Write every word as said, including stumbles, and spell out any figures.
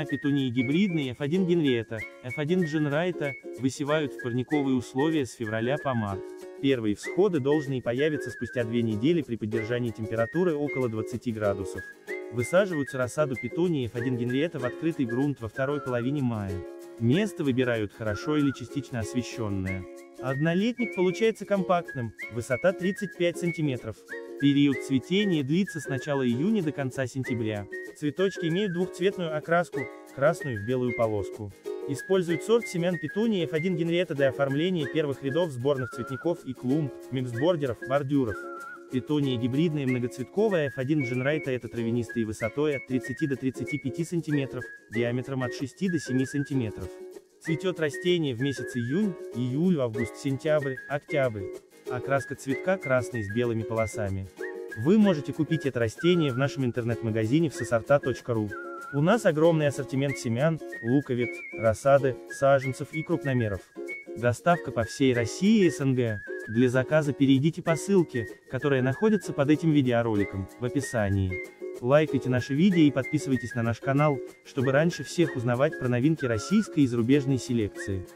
семена петунии гибридной эф один Генриетта, эф один Генриетта, высевают в парниковые условия с февраля по март. Первые всходы должны появиться спустя две недели при поддержании температуры около двадцати градусов. Высаживаются рассаду петунии эф один Генриетта в открытый грунт во второй половине мая. Место выбирают хорошо или частично освещенное. Однолетник получается компактным, высота тридцать пять сантиметров. Период цветения длится с начала июня до конца сентября. Цветочки имеют двухцветную окраску, красную в белую полоску. Используют сорт семян петунии эф один Генриетта для оформления первых рядов сборных цветников и клумб, миксбордеров, бордюров. Петуния гибридная многоцветковая эф один Генриетта это травянистые высотой от тридцати до тридцати пяти сантиметров, диаметром от шести до семи сантиметров. Цветет растение в месяц июнь, июль, август, сентябрь, октябрь. Окраска цветка красный с белыми полосами. Вы можете купить это растение в нашем интернет-магазине в все сорта точка ру. У нас огромный ассортимент семян, луковиц, рассады, саженцев и крупномеров. Доставка по всей России и СНГ. Для заказа перейдите по ссылке, которая находится под этим видеороликом, в описании. Лайкайте наши видео и подписывайтесь на наш канал, чтобы раньше всех узнавать про новинки российской и зарубежной селекции.